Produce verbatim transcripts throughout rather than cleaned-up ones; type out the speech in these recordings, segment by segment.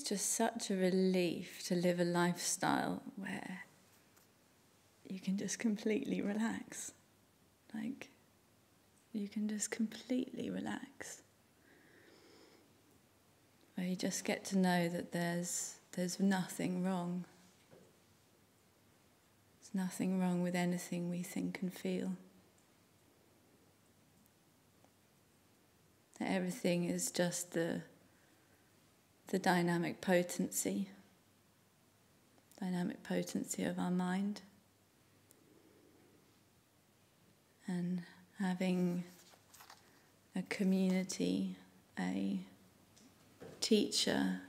it's just such a relief to live a lifestyle where you can just completely relax. Like, you can just completely relax. Where you just get to know that there's, there's nothing wrong. There's nothing wrong with anything we think and feel. That everything is just the, the dynamic potency, dynamic potency of our mind. And having a community, a teacher,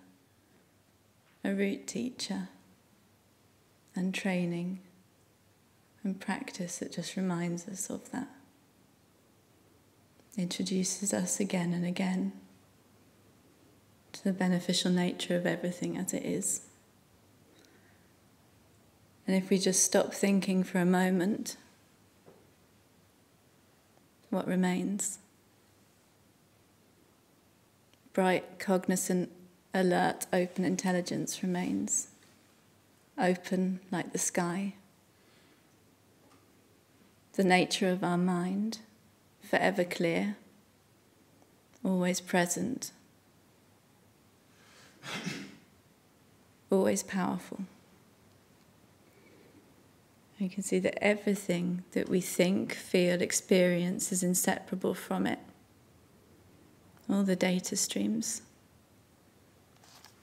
a root teacher, and training and practice that just reminds us of that. Introduces us again and again to the beneficial nature of everything as it is. And if we just stop thinking for a moment, what remains? Bright, cognizant, alert, open intelligence remains. Open like the sky. The nature of our mind, forever clear, always present, always powerful. You can see that everything that we think, feel, experience is inseparable from it. All the data streams,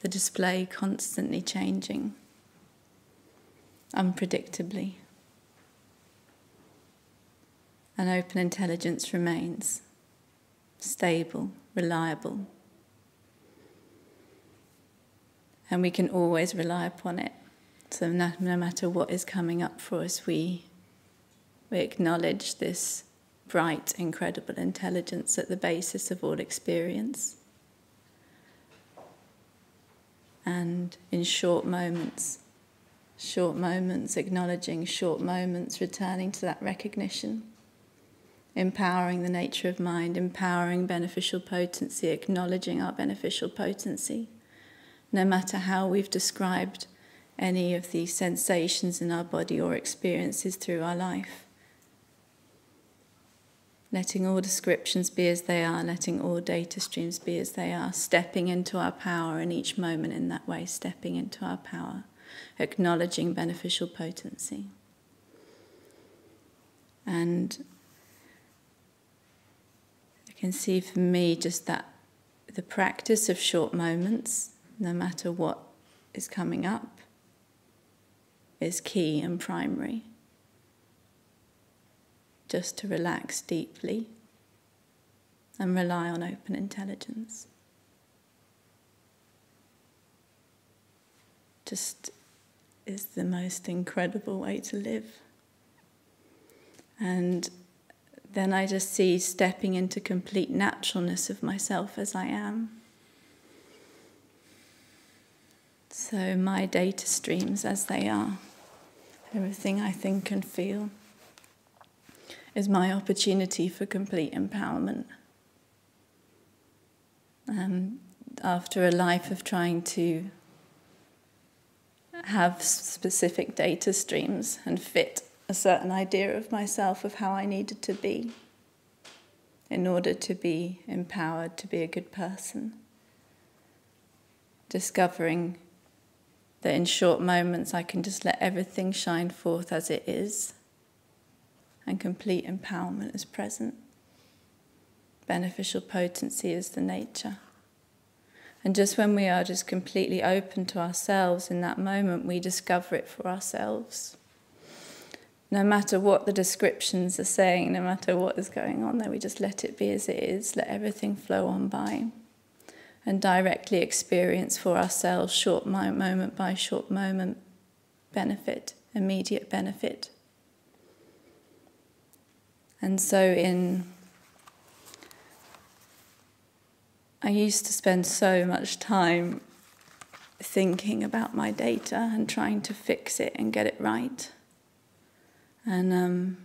the display constantly changing, unpredictably. And open intelligence remains stable, reliable. And we can always rely upon it. So no, no matter what is coming up for us, we, we acknowledge this bright, incredible intelligence at the basis of all experience. And in short moments, short moments, acknowledging short moments, returning to that recognition, empowering the nature of mind, empowering beneficial potency, acknowledging our beneficial potency. No matter how we've described any of the sensations in our body or experiences through our life. Letting all descriptions be as they are, letting all data streams be as they are, stepping into our power in each moment in that way, stepping into our power, acknowledging beneficial potency. And I can see for me just that the practice of short moments, no matter what is coming up, is key and primary. Just to relax deeply and rely on open intelligence. Just is the most incredible way to live. And then I just see stepping into complete naturalness of myself as I am. So my data streams as they are, everything I think and feel is my opportunity for complete empowerment. Um, after a life of trying to have specific data streams and fit a certain idea of myself of how I needed to be in order to be empowered, to be a good person, discovering that in short moments I can just let everything shine forth as it is, and complete empowerment is present. Beneficial potency is the nature. And just when we are just completely open to ourselves in that moment, we discover it for ourselves. No matter what the descriptions are saying, no matter what is going on there, we just let it be as it is, let everything flow on by. And directly experience for ourselves, short moment by short moment, benefit, immediate benefit. And so in, I used to spend so much time thinking about my data and trying to fix it and get it right. And, um,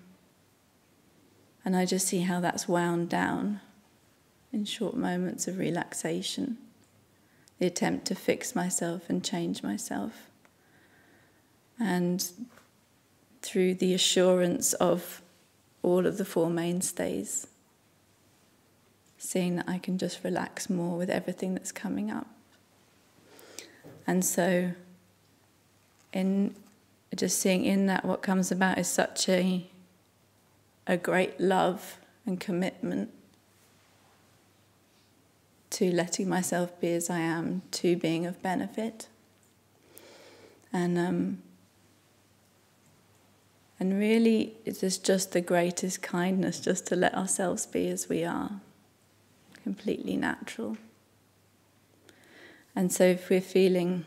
and I just see how that's wound down in short moments of relaxation, the attempt to fix myself and change myself. And through the assurance of all of the Four Mainstays, seeing that I can just relax more with everything that's coming up. And so in just seeing in that what comes about is such a, a great love and commitment to letting myself be as I am, to being of benefit. And, um, and really it is just the greatest kindness just to let ourselves be as we are, completely natural. And so if we're feeling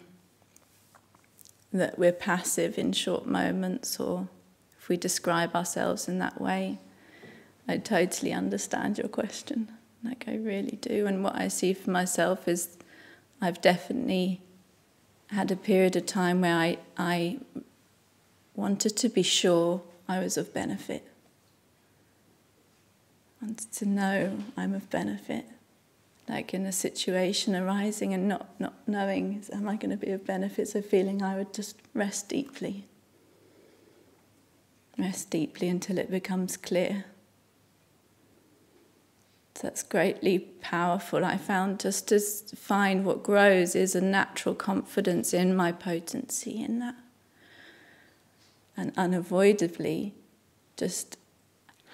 that we're passive in short moments, or if we describe ourselves in that way, I totally understand your question. Like, I really do. And what I see for myself is I've definitely had a period of time where I, I wanted to be sure I was of benefit. I wanted to know I'm of benefit. Like in a situation arising and not, not knowing, am I going to be of benefit? So feeling I would just rest deeply. Rest deeply until it becomes clear. So that's greatly powerful. I found just to find what grows is a natural confidence in my potency in that. And unavoidably just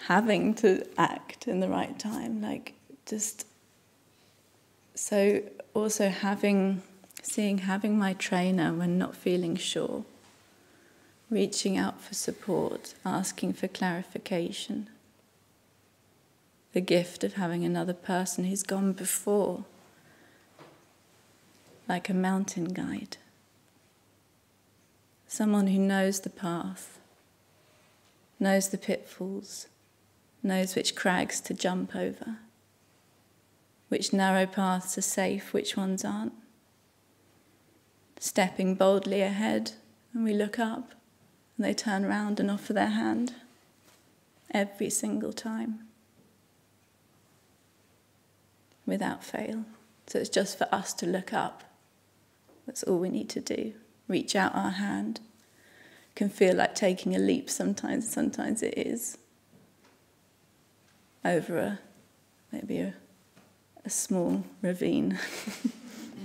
having to act in the right time, like just... So also having, seeing, having my trainer when not feeling sure, reaching out for support, asking for clarification. The gift of having another person who's gone before, like a mountain guide. Someone who knows the path, knows the pitfalls, knows which crags to jump over. Which narrow paths are safe, which ones aren't. Stepping boldly ahead, and we look up, and they turn round and offer their hand every single time, without fail. So it's just for us to look up. That's all we need to do. Reach out our hand. It can feel like taking a leap sometimes, sometimes it is. Over a, maybe a, a small ravine.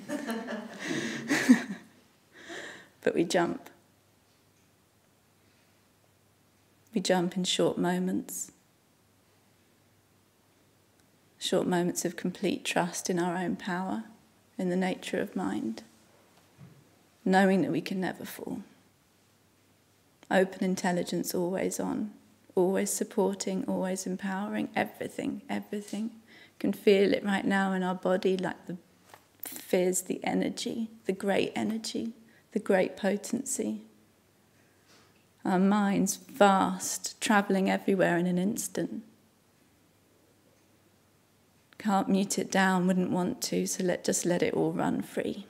But we jump. We jump in short moments. Short moments of complete trust in our own power, in the nature of mind. Knowing that we can never fall. Open intelligence always on. Always supporting, always empowering, everything, everything. Can feel it right now in our body, like the fizz, the energy, the great energy, the great potency. Our minds vast, travelling everywhere in an instant. Can't mute it down, wouldn't want to, so let just let it all run free.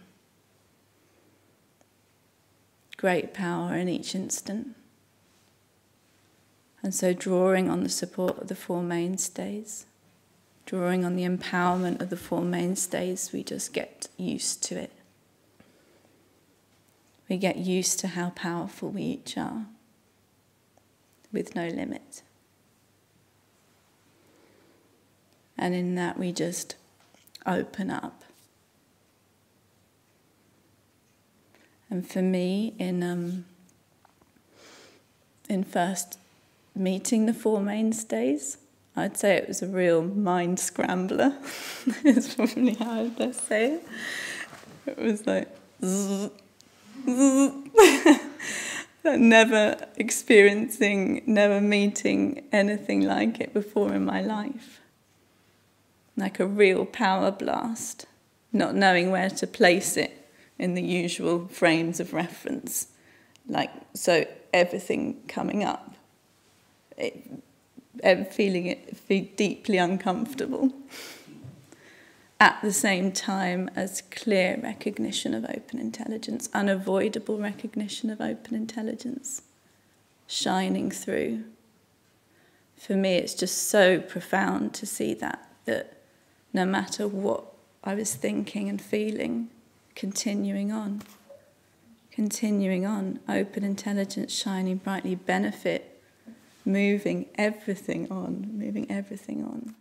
Great power in each instant. And so drawing on the support of the Four Mainstays, drawing on the empowerment of the Four Mainstays, we just get used to it. We get used to how powerful we each are, with no limit. And in that we just open up. And for me, in, um, in first meeting the Four Mainstays, I'd say it was a real mind scrambler. It's probably how I'd best say it. It was like... zzz, zzz. Never experiencing, never meeting anything like it before in my life. Like a real power blast. Not knowing where to place it in the usual frames of reference. Like, so everything coming up. It, feeling it feel deeply uncomfortable at the same time as clear recognition of open intelligence, unavoidable recognition of open intelligence shining through. For me, it's just so profound to see that, that no matter what I was thinking and feeling, continuing on, continuing on, open intelligence shining brightly, benefit, moving everything on, moving everything on.